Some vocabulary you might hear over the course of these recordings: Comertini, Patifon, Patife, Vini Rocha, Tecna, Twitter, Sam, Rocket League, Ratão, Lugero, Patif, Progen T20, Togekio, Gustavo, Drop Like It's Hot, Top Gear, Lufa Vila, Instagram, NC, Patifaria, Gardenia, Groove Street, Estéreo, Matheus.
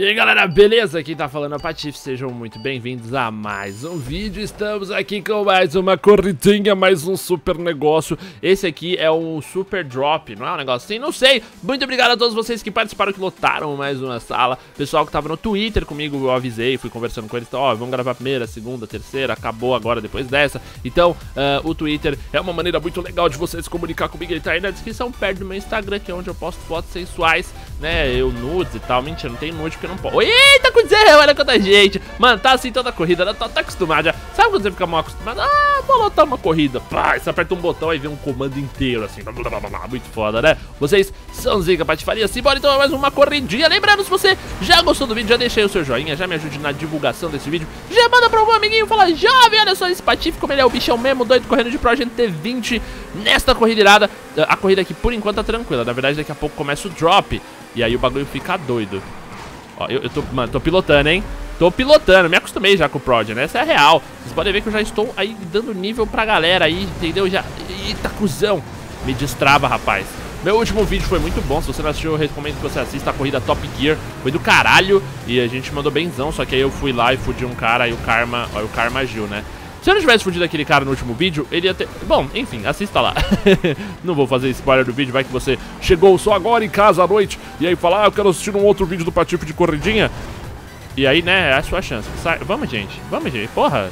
E aí galera, beleza? Quem tá falando é o Patif, sejam muito bem-vindos a mais um vídeo. Estamos aqui com mais uma corridinha, mais um super negócio. Esse aqui é um super drop, não é um negócio assim? Não sei. Muito obrigado a todos vocês que participaram, que lotaram mais uma sala. Pessoal que tava no Twitter comigo, eu avisei, fui conversando com eles. Então, ó, vamos gravar a primeira, a segunda, a terceira, acabou agora depois dessa. Então, o Twitter é uma maneira muito legal de vocês se comunicar comigo. Ele tá aí na descrição, perto do meu Instagram, que é onde eu posto fotos sensuais, né? Eu nudes e tal, mentira, não tem nude porque não pode. Eita, com 0, olha quanta gente. Mano, tá assim toda a corrida, ela tá acostumada já. Sabe quando você fica mal acostumado? Ah, vou lotar uma corrida. Pá, você aperta um botão e vem um comando inteiro, assim. Muito foda, né? Vocês são zica, patifaria. Simbora, então, é mais uma corridinha. Lembrando, se você já gostou do vídeo, já deixa aí o seu joinha, já me ajude na divulgação desse vídeo. Já manda pra um amiguinho, fala, jovem, olha só esse patife, como ele é o bichão mesmo, doido, correndo de Progen T20 nesta corrida irada. A corrida aqui, por enquanto, tá tranquila. Na verdade, daqui a pouco começa o drop e aí o bagulho fica doido. Ó, mano, tô pilotando, hein? Tô pilotando, me acostumei já com o Progen, né? Essa é a real. Vocês podem ver que eu já estou aí dando nível pra galera aí, entendeu? Já... Eita, cuzão! Me destrava, rapaz. Meu último vídeo foi muito bom, se você não assistiu, eu recomendo que você assista a corrida Top Gear. Foi do caralho, e a gente mandou benzão, só que aí eu fui lá e fudi um cara, aí o Karma agiu, né? Se eu não tivesse fudido aquele cara no último vídeo, ele ia ter... Bom, enfim, assista lá. Não vou fazer spoiler do vídeo, vai que você chegou só agora em casa à noite e aí fala, ah, eu quero assistir um outro vídeo do Patife de corridinha. E aí, né, é a sua chance. Vamos, gente, porra.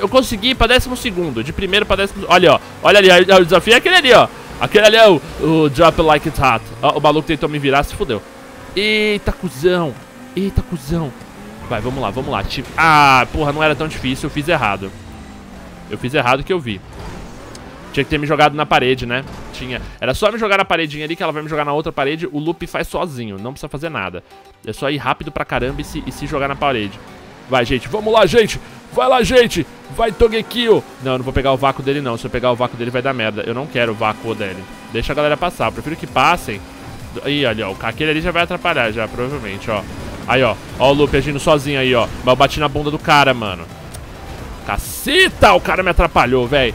Eu consegui ir pra 12º, de primeiro pra 12º. Olha, ó, olha ali, o desafio é aquele ali, ó. Aquele ali é o Drop Like It's Hot. Ó, o maluco tentou me virar, se fudeu. Eita, cuzão. Eita, cuzão. Vai, vamos lá. Ah, porra, não era tão difícil, eu fiz errado. Que eu vi. Tinha que ter me jogado na parede, né? Tinha. Era só me jogar na paredinha ali que ela vai me jogar na outra parede. O loop faz sozinho, não precisa fazer nada. É só ir rápido pra caramba e se jogar na parede. Vai, gente, vamos lá, gente. Vai lá, gente. Vai, Togekio. Não, eu não vou pegar o vácuo dele, não. Se eu pegar o vácuo dele vai dar merda. Eu não quero o vácuo dele. Deixa a galera passar, eu prefiro que passem. Ih, olha, ó, aquele ali já vai atrapalhar já, provavelmente, ó. Aí, ó, ó o loop agindo sozinho aí, ó. Mas eu bati na bunda do cara, mano. Caceta, o cara me atrapalhou, velho.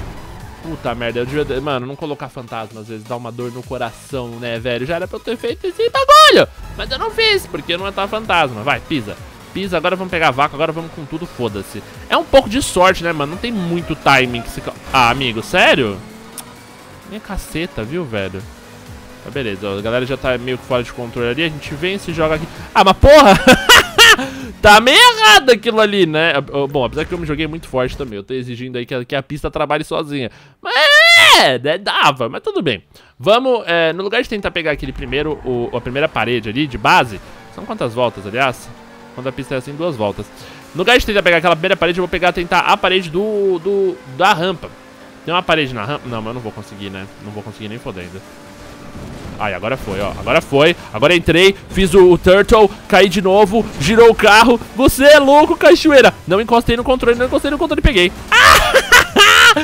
Puta merda, eu devia... Mano, não colocar fantasma às vezes dá uma dor no coração, né, velho? Já era pra eu ter feito esse bagulho, mas eu não fiz, porque eu não ia estar fantasma. Vai, pisa, pisa, agora vamos pegar vácuo, agora vamos com tudo, foda-se. É um pouco de sorte, né, mano? Não tem muito timing que se... Ah, amigo, sério? Minha caceta, viu, velho? Mas beleza, ó, a galera já tá meio que fora de controle ali. A gente vem e se joga aqui. Ah, mas porra! Tá meio errado aquilo ali, né? Bom, apesar que eu me joguei muito forte também. Eu tô exigindo aí que a pista trabalhe sozinha. Mas dava, mas tudo bem. Vamos, no lugar de tentar pegar aquele primeiro, a primeira parede ali de base. São quantas voltas, aliás? Quando a pista é assim, 2 voltas. No lugar de tentar pegar aquela primeira parede, eu vou tentar a parede da rampa. Tem uma parede na rampa? Não, mas eu não vou conseguir, né? Não vou conseguir nem fodendo. Ai, agora foi, ó, agora foi. Agora entrei, fiz o turtle, caí de novo, girou o carro. Você é louco, cachoeira. Não encostei no controle, peguei. Ah!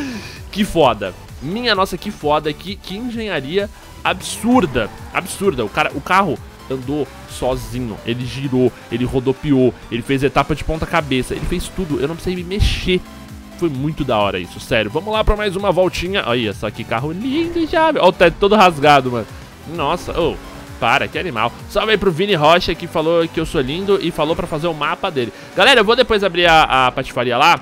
Que foda. Minha nossa, que foda, que engenharia absurda. Absurda, o carro andou sozinho, ele girou, ele rodopiou, ele fez etapa de ponta cabeça, ele fez tudo, eu não precisei me mexer. Foi muito da hora isso, sério. Vamos lá pra mais uma voltinha. Olha só que carro lindo já. Olha o teto todo rasgado, mano. Nossa, oh, para, que animal. Salve aí pro Vini Rocha que falou que eu sou lindo e falou pra fazer o mapa dele. Galera, eu vou depois abrir a patifaria lá.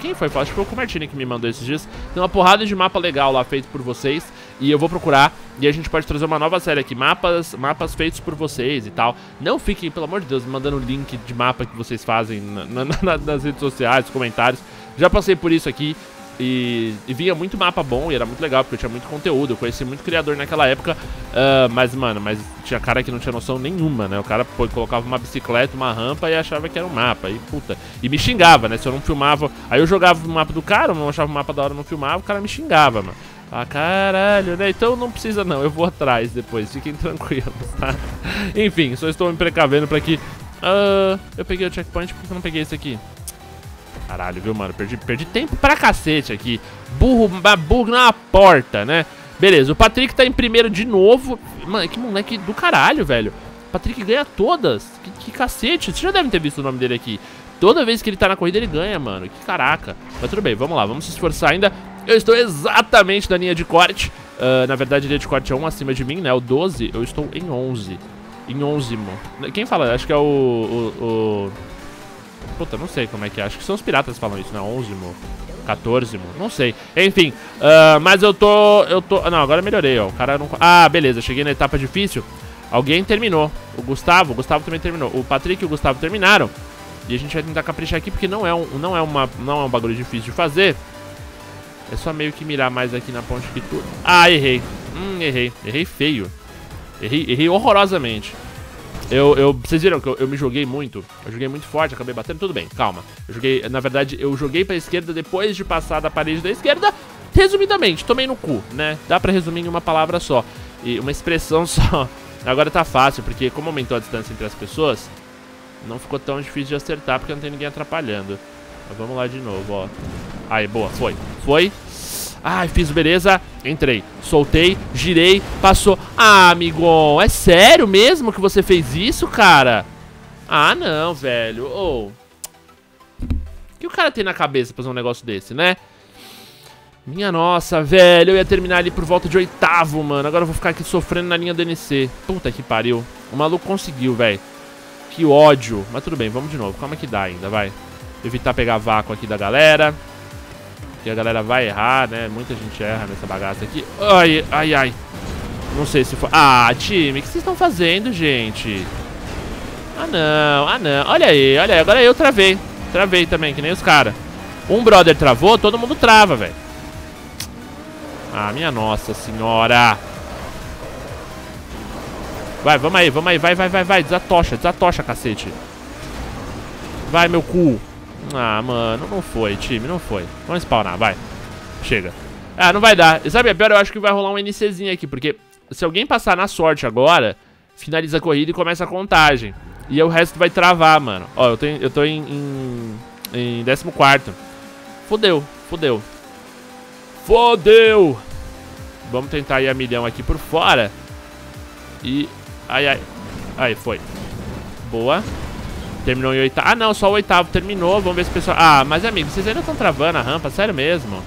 Quem foi? Acho que foi o Comertini que me mandou esses dias. Tem uma porrada de mapa legal lá feito por vocês. E eu vou procurar. E a gente pode trazer uma nova série aqui. Mapas feitos por vocês e tal. Não fiquem, pelo amor de Deus, me mandando link de mapa que vocês fazem nas redes sociais, nos comentários. Já passei por isso aqui. E vinha muito mapa bom e era muito legal, porque eu tinha muito conteúdo, eu conheci muito criador naquela época. Mas tinha cara que não tinha noção nenhuma, né? O cara colocava uma bicicleta, uma rampa e achava que era um mapa, e puta. E me xingava, né? Se eu não filmava, aí eu jogava o mapa do cara, eu não achava o mapa da hora, eu não filmava, o cara me xingava, mano. Ah, caralho, né? Então não precisa não, eu vou atrás depois, fiquem tranquilos, tá? Enfim, só estou me precavendo pra que... eu peguei o checkpoint, por que eu não peguei esse aqui? Caralho, viu, mano? Perdi tempo pra cacete aqui. Burro na porta, né? Beleza, o Patrick tá em primeiro de novo. Mano, que moleque do caralho, velho. Patrick ganha todas. Que cacete. Vocês já devem ter visto o nome dele aqui. Toda vez que ele tá na corrida ele ganha, mano. Que caraca. Mas tudo bem, vamos lá, vamos se esforçar ainda. Eu estou exatamente na linha de corte. Na verdade a linha de corte é 1 acima de mim, né? O 12, eu estou em 11. Em 11, mano. Quem fala? Acho que é o... Puta, não sei como é que é. Acho que são os piratas que falam isso, né? 11, mo. 14, mo. Não sei. Enfim, mas eu tô... Não, agora melhorei, ó. O cara não... Ah, beleza. Cheguei na etapa difícil. Alguém terminou. O Gustavo também terminou. O Patrick e o Gustavo terminaram. E a gente vai tentar caprichar aqui porque não é um bagulho difícil de fazer. É só meio que mirar mais aqui na ponte que tu... Ah, errei. Errei. Errei feio. Errei horrorosamente. Vocês viram que eu me joguei muito? Eu joguei muito forte, acabei batendo. Tudo bem, calma. Na verdade, eu joguei pra esquerda depois de passar da parede da esquerda. Resumidamente, tomei no cu, né? Dá pra resumir em uma palavra só. E uma expressão só. Agora tá fácil, porque como aumentou a distância entre as pessoas, não ficou tão difícil de acertar, porque não tem ninguém atrapalhando. Mas vamos lá de novo, ó. Aí, boa, foi. Foi. Ai, fiz, beleza. Entrei, soltei, girei, passou. Ah, amigão, é sério mesmo que você fez isso, cara? Ah, não, velho. Oh. O que o cara tem na cabeça pra fazer um negócio desse, né? Minha nossa, velho. Eu ia terminar ali por volta de 8º, mano. Agora eu vou ficar aqui sofrendo na linha do NC. Puta que pariu. O maluco conseguiu, velho. Que ódio. Mas tudo bem, vamos de novo. Calma que dá ainda, vai. Evitar pegar vácuo aqui da galera. Que a galera vai errar, né? Muita gente erra nessa bagaça aqui. Ai, ai, ai. Não sei se foi... Ah, time, o que vocês estão fazendo, gente? Ah, não. Ah, não. Olha aí, olha aí. Agora eu travei. Travei também, que nem os caras. Um brother travou, todo mundo trava, velho. Ah, minha nossa senhora. Vai, vamos aí, vamos aí. Vai, vai, vai, vai. Desatocha, desatocha, cacete. Vai, meu cu. Ah, mano, não foi, time, não foi. Vamos spawnar, vai. Chega. Ah, não vai dar. Sabe, a pior, eu acho que vai rolar um NCzinho aqui, porque se alguém passar na sorte agora, finaliza a corrida e começa a contagem. E aí o resto vai travar, mano. Ó, eu tô em 14º. Fodeu, fodeu. Fodeu! Vamos tentar ir a milhão aqui por fora. E... Ai, ai. Aí, foi. Boa. Terminou em 8º. Ah, não, só o 8º terminou. Vamos ver se o pessoal... Ah, mas, amigo, vocês ainda estão travando a rampa. Sério mesmo?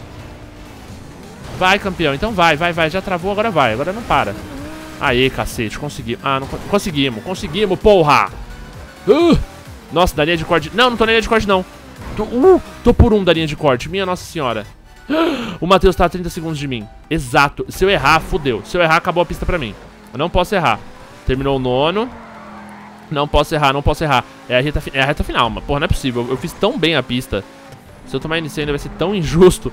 Vai, campeão. Então vai, vai, vai. Já travou, agora vai. Agora não para. Aê, cacete. Conseguimos. Ah, não... Conseguimos. Conseguimos, porra. Nossa, da linha de corte... Não, não tô na linha de corte, não. Tô por 1 da linha de corte. Minha nossa senhora. O Matheus tá a 30 segundos de mim. Exato. Se eu errar, fodeu. Se eu errar, acabou a pista pra mim. Eu não posso errar. Terminou o 9º. Não posso errar, não posso errar. É a reta final, mano. Porra, não é possível. Eu fiz tão bem a pista. Se eu tomar NC ainda vai ser tão injusto.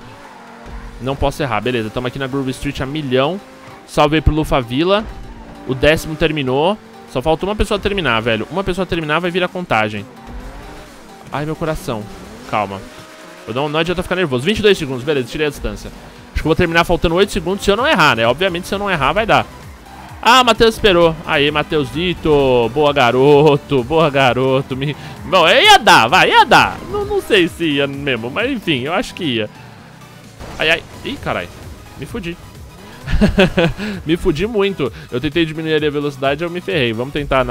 Não posso errar, beleza. Estamos aqui na Groove Street a milhão. Salvei pro Lufa Vila. O 10º terminou. Só falta uma pessoa terminar, velho. Uma pessoa terminar vai vir a contagem. Ai, meu coração. Calma. Eu não adianta ficar nervoso. 22 segundos, beleza. Tirei a distância. Acho que eu vou terminar faltando 8 segundos se eu não errar, né? Obviamente, se eu não errar, vai dar. Ah, o Matheus esperou. Aí, Matheusito. Boa, garoto. Boa, garoto. Bom, ia dar, vai, ia dar. Não sei se ia mesmo, mas enfim, eu acho que ia. Ai, ai. Ih, caralho. Me fudi. Me fudi muito. Eu tentei diminuir a velocidade, eu me ferrei. Vamos tentar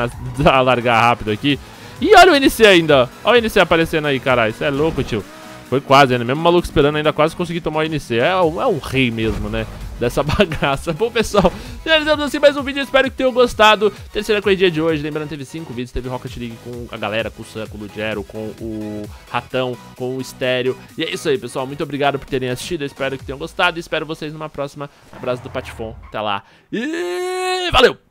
largar rápido aqui. Ih, olha o NC ainda. Olha o NC aparecendo aí, caralho. Isso é louco, tio. Foi quase, né? Mesmo maluco esperando, ainda quase consegui tomar o NC. É um rei mesmo, né? Dessa bagaça. Bom, pessoal, finalizamos assim mais um vídeo. Espero que tenham gostado. Terceira corridinha de hoje. Lembrando, teve 5 vídeos. Teve Rocket League com a galera, com o Sam, com o Lugero, com o Ratão, com o Estéreo. E é isso aí, pessoal. Muito obrigado por terem assistido. Espero que tenham gostado. E espero vocês numa próxima. Abraço do Patifon. Até lá. E valeu!